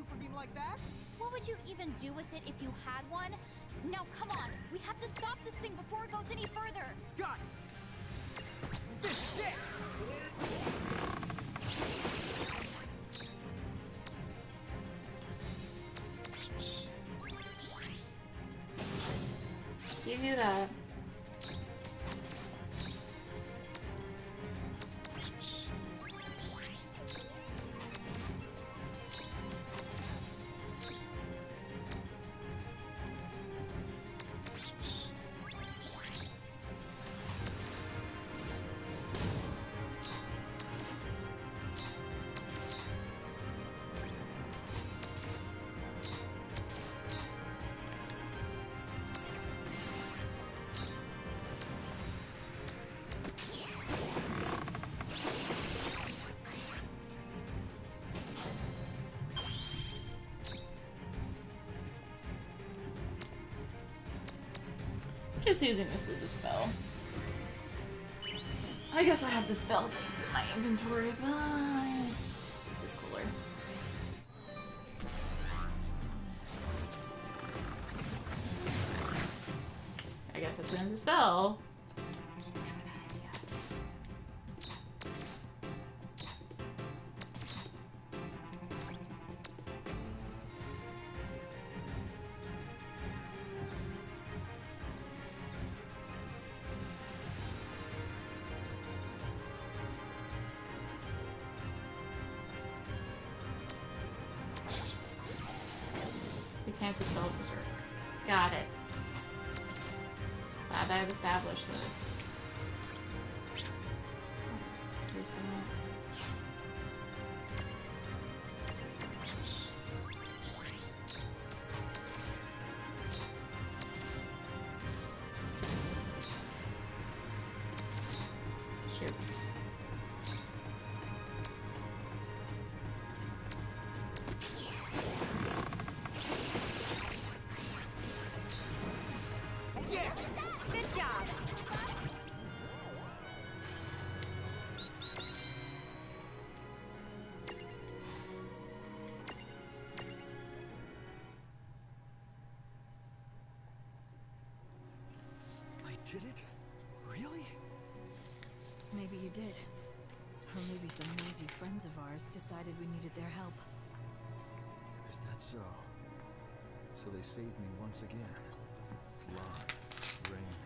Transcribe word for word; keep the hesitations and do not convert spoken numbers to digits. super beam like that? What would you even do with it if you had one? Now, come on! We have to stop this thing before it goes any further! Got it! This shit! Give you that. Just using this as a spell. I guess I have the spell things in my inventory, but this is cooler. I guess I put in the spell. Did it? Really? Maybe you did. Or maybe some noisy friends of ours decided we needed their help. Is that so? So they saved me once again. Lon, Rain,